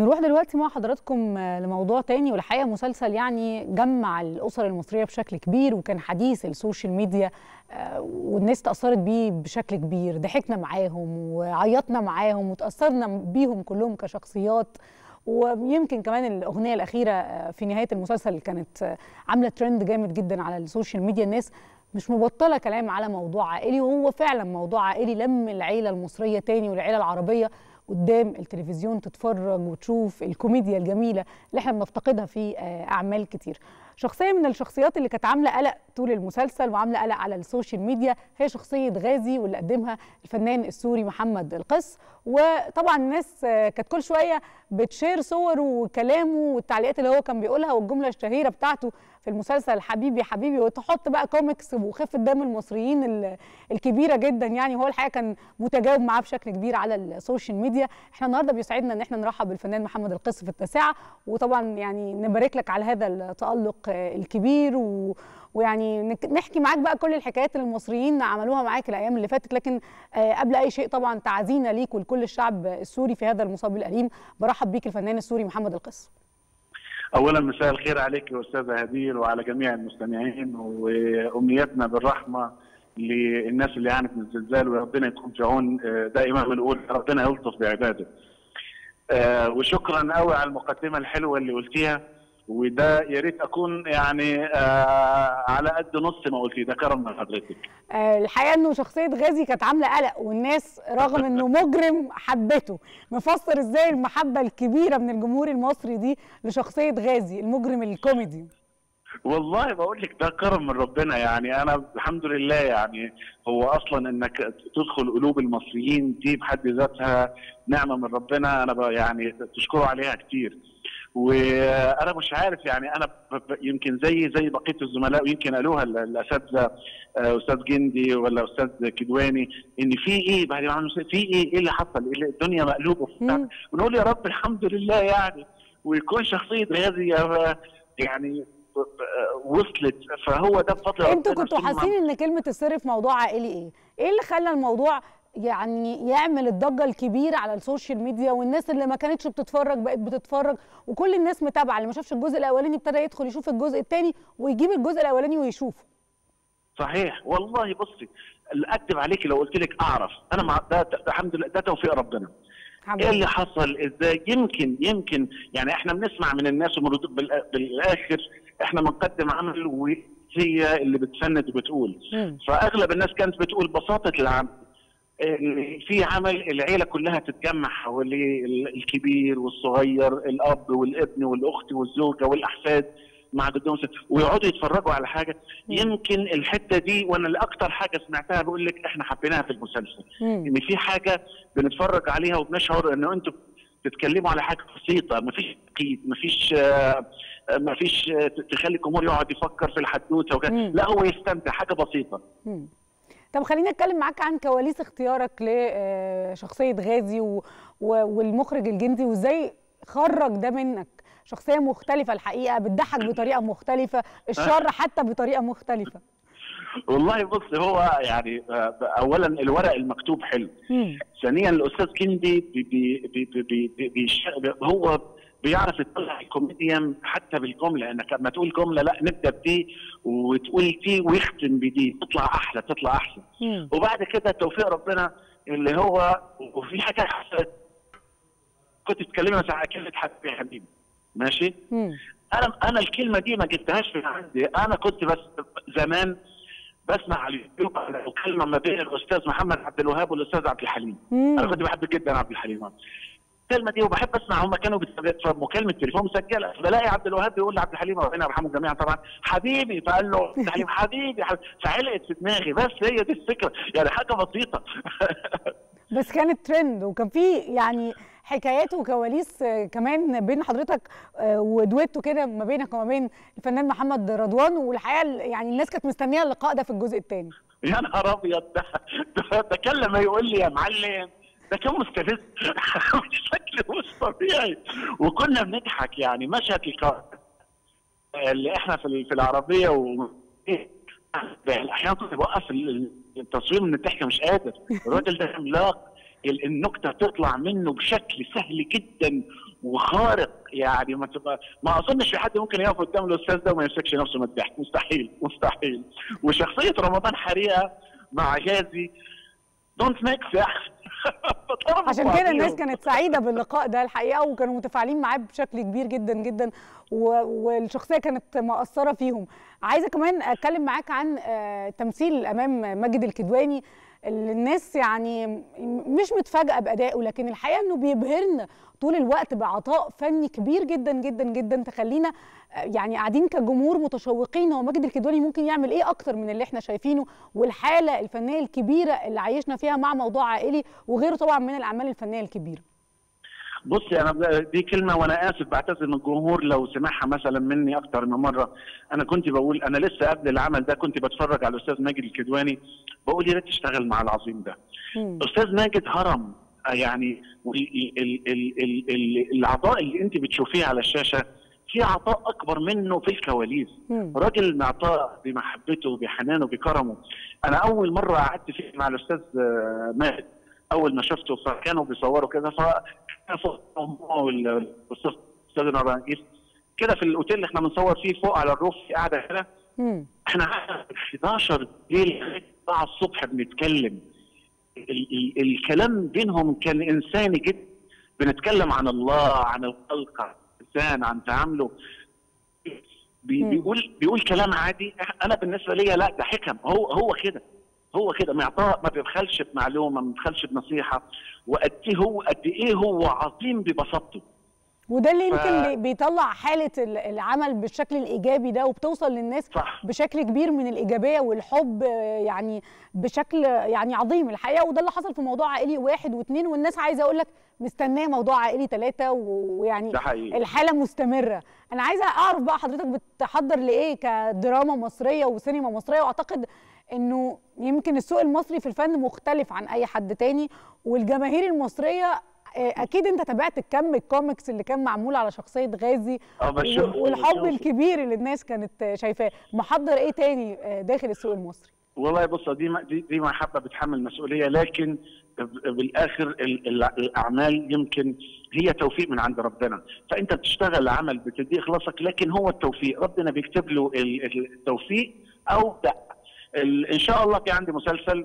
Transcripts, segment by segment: نروح دلوقتي مع حضراتكم لموضوع تاني، والحقيقه مسلسل يعني جمع الاسر المصريه بشكل كبير، وكان حديث السوشيال ميديا والناس تاثرت بيه بشكل كبير، ضحكنا معاهم وعيطنا معاهم وتاثرنا بيهم كلهم كشخصيات، ويمكن كمان الاغنيه الاخيره في نهايه المسلسل كانت عامله ترند جامد جدا على السوشيال ميديا. الناس مش مبطله كلام على موضوع عائلي، وهو فعلا موضوع عائلي لم العيله المصريه تاني والعيله العربيه قدام التلفزيون تتفرج وتشوف الكوميديا الجميله اللي احنا بنفتقدها في اعمال كتير. شخصيه من الشخصيات اللي كانت عامله قلق طول المسلسل وعامله قلق على السوشيال ميديا هي شخصيه غازي، واللي قدمها الفنان السوري محمد القص. وطبعا الناس كانت كل شويه بتشير صوره وكلامه والتعليقات اللي هو كان بيقولها والجمله الشهيره بتاعته في المسلسل حبيبي حبيبي، وتحط بقى كوميكس وخفه دم المصريين الكبيره جدا. يعني هو الحقيقه كان متجاوب معاه بشكل كبير على السوشيال ميديا. احنا النهارده بيسعدنا ان احنا نرحب بالفنان محمد القص في التاسعه، وطبعا يعني نبارك لك على هذا التالق الكبير ويعني نحكي معاك بقى كل الحكايات اللي المصريين عملوها معاك الايام اللي فاتت. لكن قبل اي شيء طبعا تعزينا ليك ولكل الشعب السوري في هذا المصاب الاليم. برحب بيك الفنان السوري محمد القص. اولا مساء الخير عليك يا استاذه هدير وعلى جميع المستمعين، وامنياتنا بالرحمه للناس اللي عانت من الزلزال، وربنا يكون في عون دائما، ونقول ربنا يلطف بعباده. وشكرا قوي على المقدمه الحلوه اللي قلتيها، وده يا ريت اكون يعني على قد نص ما قلتيه، ده كرم من حضرتك. الحقيقه انه شخصيه غازي كانت عامله قلق، والناس رغم انه مجرم حبته. مفسر ازاي المحبه الكبيره من الجمهور المصري دي لشخصيه غازي المجرم الكوميدي؟ والله بقول لك ده كرم من ربنا، يعني انا الحمد لله، يعني هو اصلا انك تدخل قلوب المصريين دي بحد ذاتها نعمه من ربنا، انا يعني تشكره عليها كتير. وانا مش عارف، يعني انا يمكن زي بقيه الزملاء، ويمكن قالوها الاساتذه استاذ جندي ولا استاذ كدواني، ان في ايه بعد ما في ايه اللي حصل، اللي الدنيا مقلوبه في، ونقول يا رب الحمد لله يعني. ويكون شخصيه غازي يعني وصلت، فهو ده بفضل ربنا. انتوا كنتوا حاسين ان كلمه السر في موضوع عائلي ايه؟ ايه اللي خلى الموضوع يعني يعمل الضجه الكبيره على السوشيال ميديا، والناس اللي ما كانتش بتتفرج بقت بتتفرج، وكل الناس متابعه؟ اللي ما شافش الجزء الاولاني ابتدى يدخل يشوف الجزء الثاني ويجيب الجزء الاولاني ويشوفه. صحيح والله. بصي اكدب عليكي لو قلت لك اعرف انا مع ده، الحمد لله ده توفيق ربنا. ايه اللي حصل ازاي؟ يمكن يعني احنا بنسمع من الناس، بالاخر احنا بنقدم عمل وهي اللي بتسند وبتقول، فاغلب الناس كانت بتقول ببساطه العمل في عمل العيله كلها تتجمع حواليه، الكبير والصغير، الاب والابن والاخت والزوجه والاحفاد مع جدهم، ويقعدوا يتفرجوا على حاجه. يمكن الحته دي وانا الاكثر حاجه سمعتها، بقول لك احنا حبيناها في المسلسل، ان في حاجه بنتفرج عليها وبنشعر انه انتوا بتتكلموا على حاجه بسيطه، مفيش تقييد، مفيش تخلي الجمهور يقعد يفكر في الحدوته وكده، لا هو يستمتع حاجه بسيطه. طب خلينا نتكلم معاك عن كواليس اختيارك لشخصية غازي والمخرج الجندي، وازاي خرج ده منك شخصية مختلفة الحقيقة، بتضحك بطريقة مختلفة، الشر حتى بطريقة مختلفة. والله بص، هو يعني اولا الورق المكتوب حلو، ثانيا الاستاذ جندي هو بيعرف يطلع الكوميديان حتى بالجمله، انك لما تقول جمله لا نبدا بدي وتقول دي ويختم بدي، تطلع احلى. وبعد كده توفيق ربنا اللي هو، وفي حاجه حصلت كنت بتكلمها مثلا كلمه حبيبي حبيبي، ماشي؟ انا الكلمه دي ما جبتهاش من عندي، انا كنت بس زمان بسمع على اليوتيوب مكالمه ما بين الاستاذ محمد عبد الوهاب والاستاذ عبد الحليم. انا كنت بحب جدا عبد الحليم الكلمه دي، وبحب اسمع، هم كانوا في مكالمه تليفون مسجله، بلاقي عبد الوهاب بيقول لعبد الحليم ربنا يرحمه جميعا طبعا حبيبي، فقال له عبد الحليم حبيبي، فعلقت في دماغي، بس هي دي الفكره، يعني حاجه بسيطه. بس كانت ترند، وكان في يعني حكايات وكواليس كمان بين حضرتك ودويتو كده ما بينك وما بين الفنان محمد رضوان، والحقيقه يعني الناس كانت مستنيه اللقاء ده في الجزء الثاني. يا نهار ابيض، ده كان لما يقول لي يا معلم ده كان مستفز بشكل مش طبيعي، وكنا بنضحك. يعني مشهد اللي احنا في العربيه، احيانا كنت بوقف التصوير من الضحك، مش قادر، الراجل ده عملاق النكته تطلع منه بشكل سهل جدا وخارق. يعني ما اظنش في حد ممكن يقف قدام الاستاذ ده وما يمسكش نفسه من الضحك، مستحيل مستحيل. وشخصيه رمضان حريقه مع غازي دونت ميك سحر عشان كده الناس كانت سعيده باللقاء ده الحقيقه، وكانوا متفاعلين معاه بشكل كبير جدا جدا، والشخصيه كانت مأثره فيهم. عايزه كمان اتكلم معاك عن تمثيل امام ماجد الكدواني، اللي الناس يعني مش متفاجئه بادائه، لكن الحقيقه انه بيبهرنا طول الوقت بعطاء فني كبير جدا جدا جدا، تخلينا يعني قاعدين كجمهور متشوقين هو ماجد الكدواني ممكن يعمل ايه اكتر من اللي احنا شايفينه، والحاله الفنيه الكبيره اللي عايشنا فيها مع موضوع عائلي وغيره طبعا من الاعمال الفنيه الكبيره. بصي انا دي كلمه وانا اسف بعتذر من الجمهور لو سمعها مثلا مني اكتر من مره، انا كنت بقول انا لسه قبل العمل ده كنت بتفرج على الاستاذ ماجد الكدواني بقول يا ريت تشتغل مع العظيم ده. استاذ ماجد هرم، يعني العطاء اللي انت بتشوفيه على الشاشه في عطاء اكبر منه في الكواليس. راجل معطاء بمحبته بحنانه بكرمه. انا اول مره قعدت فيه مع الاستاذ ماجد اول ما شفته فكانوا بيصوروا كده استاذنا الرئيس كده في الاوتيل اللي احنا بنصور فيه فوق على الروف قاعده كده، احنا قاعده 11 بالليل لغايه 4 الصبح بنتكلم. الكلام بينهم كان انساني جدا، بنتكلم عن الله عن الخلق عن الانسان عن تعامله. بيقول كلام عادي، انا بالنسبه لي لا ده حكم، هو كده هو كده معطاء، ما بيبخلش بمعلومه ما بيبخلش بنصيحه، وقد ايه هو عظيم ببساطته. وده اللي يمكن بيطلع حاله العمل بالشكل الايجابي ده، وبتوصل للناس صح. بشكل كبير من الايجابيه والحب، يعني بشكل يعني عظيم الحقيقه. وده اللي حصل في موضوع عائلي 1 و2، والناس عايزه اقول لك مستنيه موضوع عائلي 3، ويعني الحاله مستمره. انا عايزه اعرف بقى حضرتك بتحضر لايه كدراما مصريه وسينما مصريه، واعتقد انه يمكن السوق المصري في الفن مختلف عن اي حد تاني، والجماهير المصريه اكيد انت تابعت كم الكوميكس اللي كان معمول على شخصيه غازي والحب الكبير اللي الناس كانت شايفاه، محضر ايه تاني داخل السوق المصري؟ والله بص دي محبه بتحمل مسؤوليه، لكن بالاخر الاعمال يمكن هي توفيق من عند ربنا، فانت بتشتغل عمل بتدي اخلاصك، لكن هو التوفيق ربنا بيكتب له التوفيق او لا. ان شاء الله في عندي مسلسل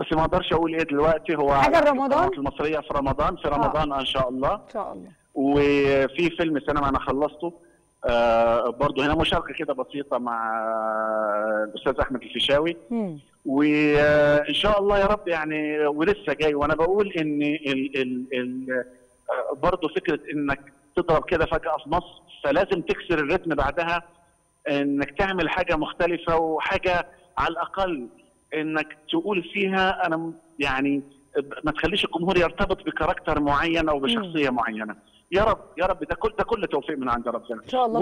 بس ما اقدرش اقول ايه دلوقتي، هو حاجه رمضان المصريه في رمضان ان شاء الله ان شاء الله. وفي فيلم سينما انا خلصته برضه هنا مشاركه كده بسيطه مع الاستاذ احمد الفيشاوي، وان شاء الله يا رب يعني ولسه جاي. وانا بقول ان برضه فكره انك تضرب كده فجاه في مصر، فلازم تكسر الريتم بعدها انك تعمل حاجه مختلفه وحاجه على الاقل انك تقول فيها انا يعني ما تخليش الجمهور يرتبط بكاركتر معين او بشخصيه معينه. يا رب يا رب ده كل توفيق من عند ربنا ان شاء الله.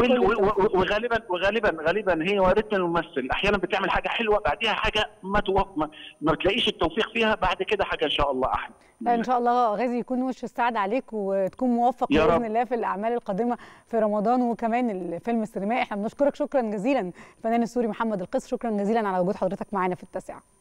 وغالبا هي ريتم الممثل، احيانا بتعمل حاجه حلوه بعديها حاجه ما تلاقيش التوفيق فيها، بعد كده حاجه ان شاء الله احلى. ان شاء الله غازي يكون وش السعد عليك، وتكون موفق باذن الله في الاعمال القادمه في رمضان وكمان الفيلم السينمائي. احنا بنشكرك شكرا جزيلا الفنان السوري محمد القص، شكرا جزيلا على وجود حضرتك معانا في التاسعه.